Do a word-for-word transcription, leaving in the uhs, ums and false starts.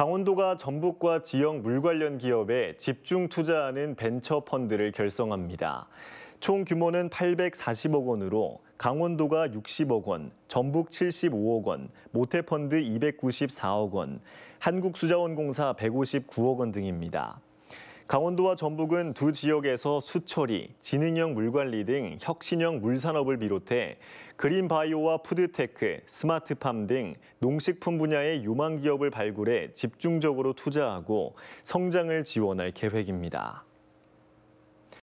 강원도가 전북과 지역 물 관련 기업에 집중 투자하는 벤처 펀드를 결성합니다. 총 규모는 팔백사십억 원으로 강원도가 육십억 원, 전북 칠십오억 원, 모태펀드 이백구십사억 원, 한국수자원공사 백오십구억 원 등입니다. 강원도와 전북은 두 지역에서 수처리, 지능형 물관리 등 혁신형 물산업을 비롯해 그린바이오와 푸드테크, 스마트팜 등 농식품 분야의 유망기업을 발굴해 집중적으로 투자하고 성장을 지원할 계획입니다.